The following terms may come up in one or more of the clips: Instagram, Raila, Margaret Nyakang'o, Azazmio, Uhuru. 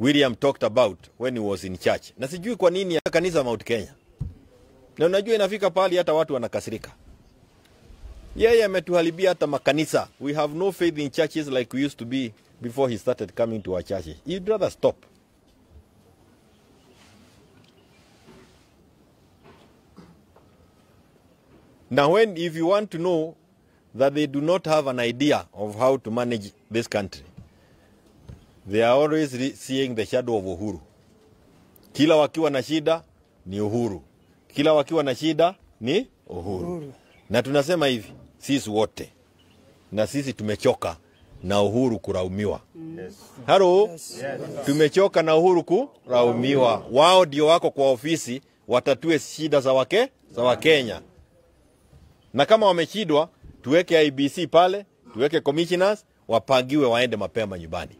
William talked about when he was in church. Na sijui kwa nini ya kanisa Mount Kenya. Na unajua inafika pahali hata watu wanakasirika. Yeye ametuharibia hata makanisa. We have no faith in churches like we used to be before he started coming to our churches. He'd rather stop. Now if you want to know that they do not have an idea of how to manage this country, they are always seeing the shadow of Uhuru. Kila wakiwa na shida ni Uhuru. Kila wakiwa na shida ni Uhuru. Na tunasema hivi, sisi wote. Na sisi tumechoka na Uhuru kuraumiwa. Yes. Hello? Yes. Tumechoka na Uhuru kuraumiwa. Wao ndio wako kwa ofisi watatue shida za Wakenya. Na kama wamechidwa, tuweke IBC pale, tuweke commissioners, wapangiwe waende mapema nyumbani.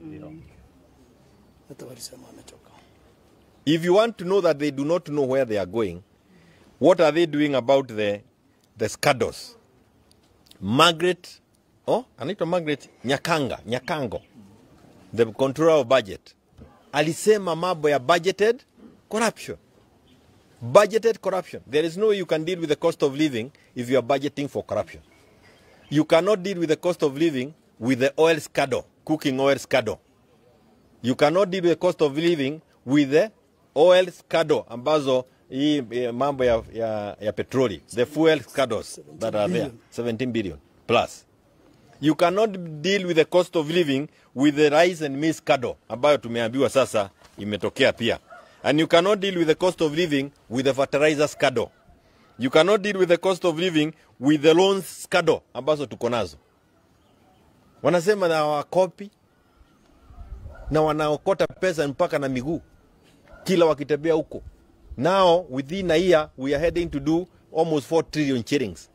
If you want to know that they do not know where they are going, what are they doing about the scandals? Margaret, anaitwa Margaret Nyakang'o, the controller of budget, alisema mambo ya budgeted corruption. Budgeted corruption. There is no way you can deal with the cost of living if you are budgeting for corruption. You cannot deal with the cost of living with the oil scandal, cooking oil scandal. You cannot deal with the cost of living with the oil scandal, ambazo mambo ya petroli, the fuel scandals that are there, 17 billion plus. You cannot deal with the cost of living with the rice and maize scandal, ambayo tumeambiwa sasa imetokea pia. And you cannot deal with the cost of living with the fertilizer scandal. You cannot deal with the cost of living with the loan scandal, ambazo tukonazo. Wanasema na wakopi na wanaokota pesa mpaka na miguu kila wakitembea huko. Now within a year we are heading to do almost 4 trillion shillings,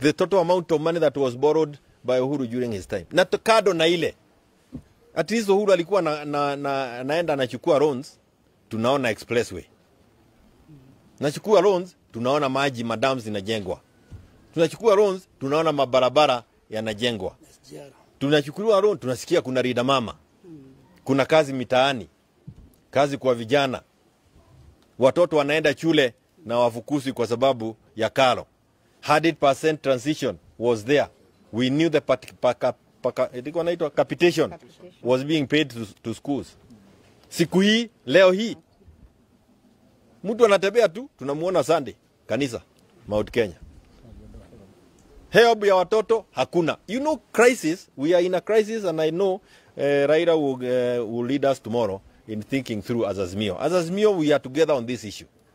the total amount of money that was borrowed by Uhuru during his time. Na kado na ile at least Uhuru alikuwa naenda anachukua loans, tunaona expressway. Nachukua loans, tunaona maji madams zinajengwa. Tunachukua loans, tunaona mabarabara yanajengwa. Tunachukua loan, tunasikia kuna rida mama. Kuna kazi mitaani. Kazi kwa vijana. Watoto wanaenda shule na wafukusi kwa sababu ya karo. 100% transition was there. We knew the capitation was being paid to schools. Siku hii, leo hii. Mtu anatembea tu, tunamuona Sunday kanisa Mount Kenya. Help ya watoto hakuna. You know crisis, we are in a crisis, and I know Raila will lead us tomorrow in thinking through Azazmio. Azazmio, we are together on this issue.